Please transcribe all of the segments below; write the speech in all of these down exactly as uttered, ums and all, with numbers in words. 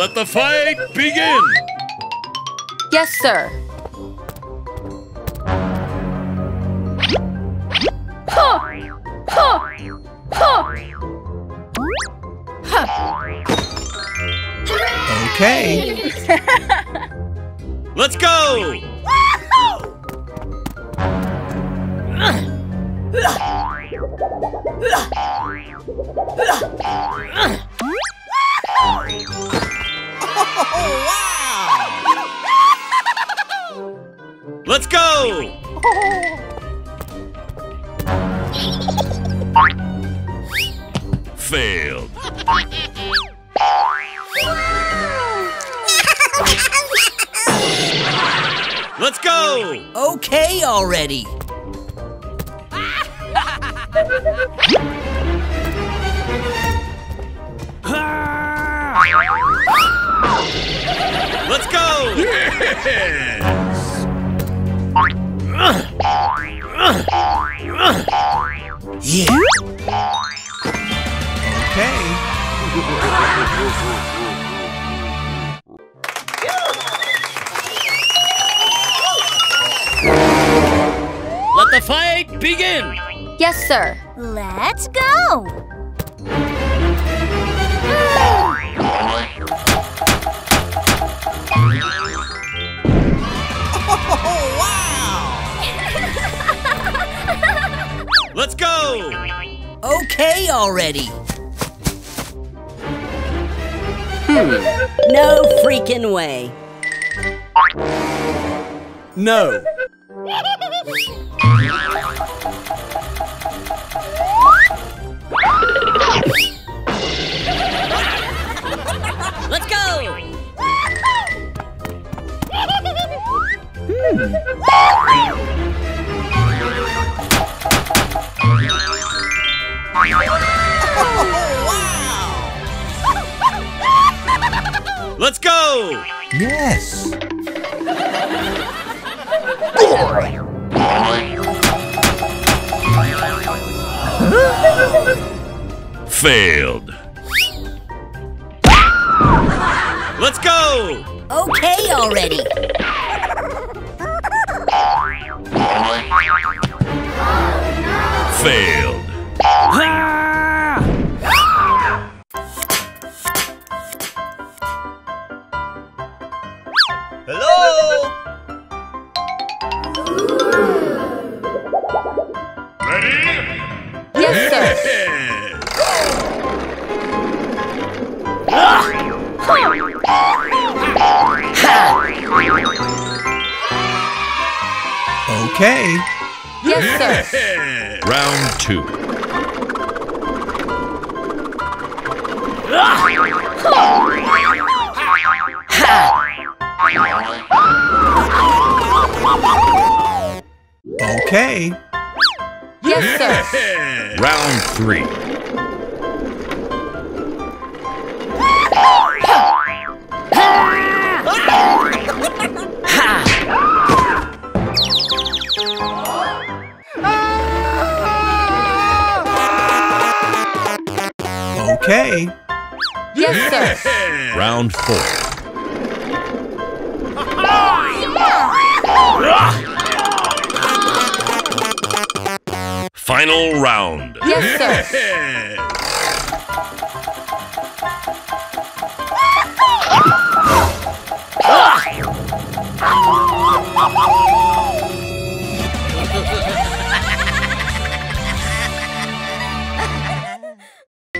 Let the fight begin! Yes, sir. Okay. Let's go! Let's go! Failed. Let's go! Okay already! Let's go! Yes! Yeah! Okay! Let the fight begin! Yes, sir. Let's go! Oh, wow! Let's go! Okay already! Hmm. No freaking way! No! Let's go! Hmm. Let's go! Yes! Failed. Let's go! Okay already! Failed. Hello? Ready? Yes, sir. Okay. Yes, sir. Round two. Okay. Yes, sir. Round three. Okay. Yes, sir. Round four. Final round. Yes, sir.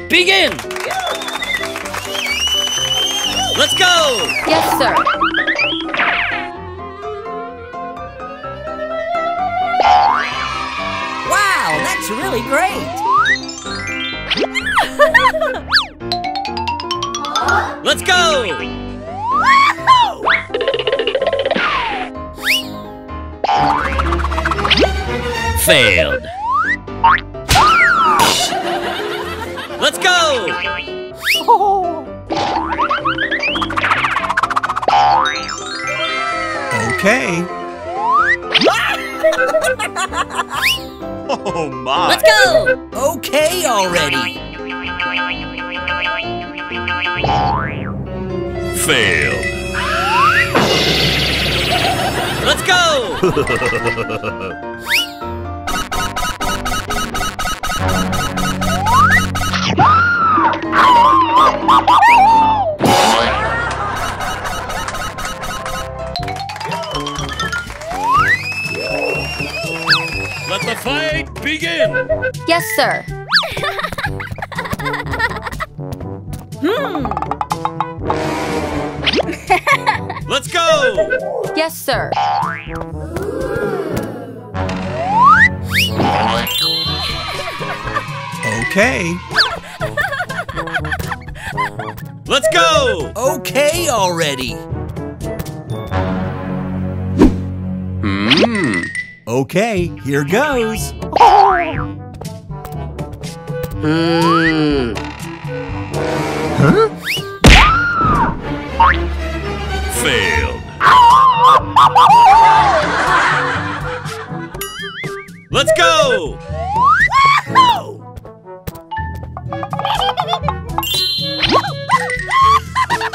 Begin! Let's go! Yes, sir. Wow, that's really great! Let's go! Failed. Let's go! Okay. Oh my! Let's go! Okay already! failed. Let's go! Let the fight begin! Yes, sir. Hmm. Let's go! Yes, sir. Okay. Let's go! Okay already. Hmm. Okay, here goes. Mm. Huh? Failed. Let's go.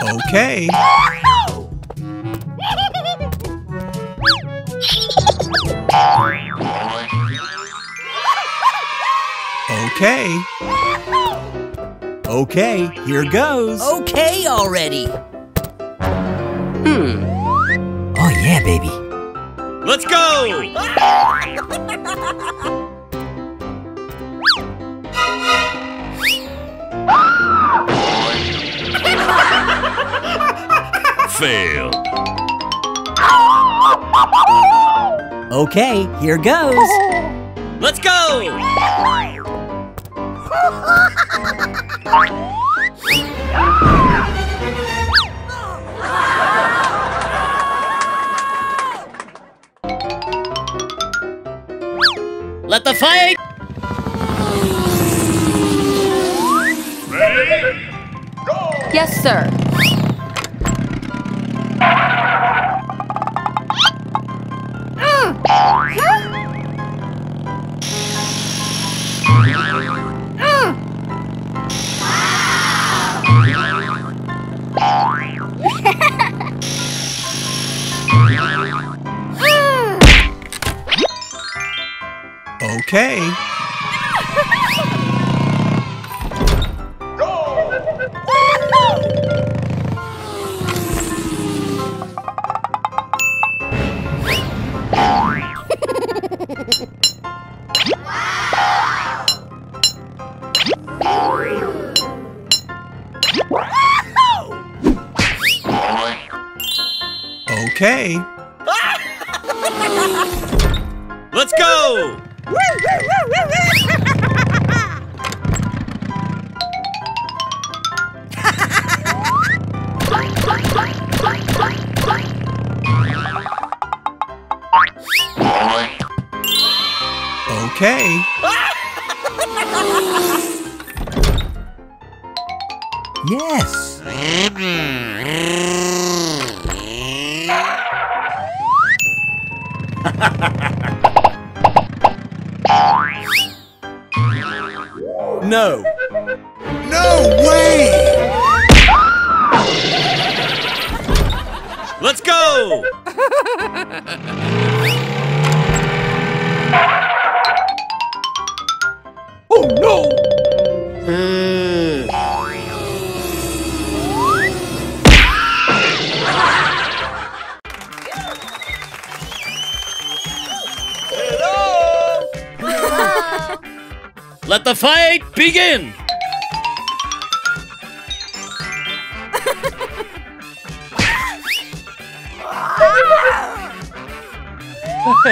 Okay. Okay. Okay, here goes. Okay already. Hmm. Oh yeah, baby. Let's go! Fail. Okay, here goes. Let's go! Let the fight. Ready? Go. Yes, sir. Okay. Go. Okay. Let's go. Okay. Yes. No. No way. Let's go. Oh no. Mm. Hello. Let the fight begin!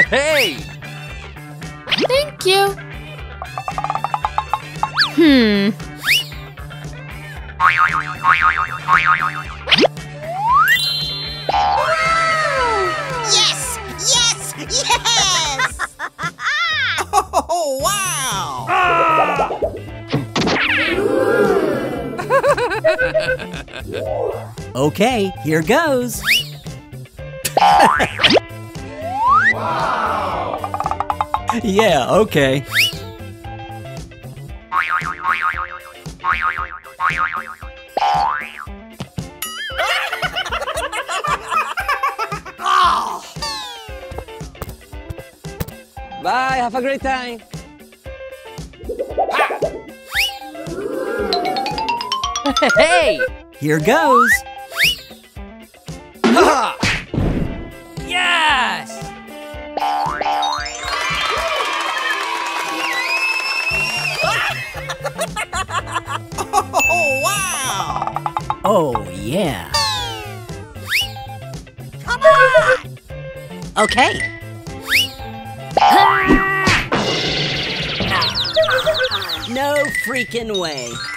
Hey! Thank you! Hmm... Yes! Yes! Yes! Oh, wow! Ah! Okay, here goes. Wow! Yeah, okay. Bye, have a great time. Ah! Hey, here goes. Ah! Yes! Oh, wow! Oh, yeah. Come on! Okay. No freaking way.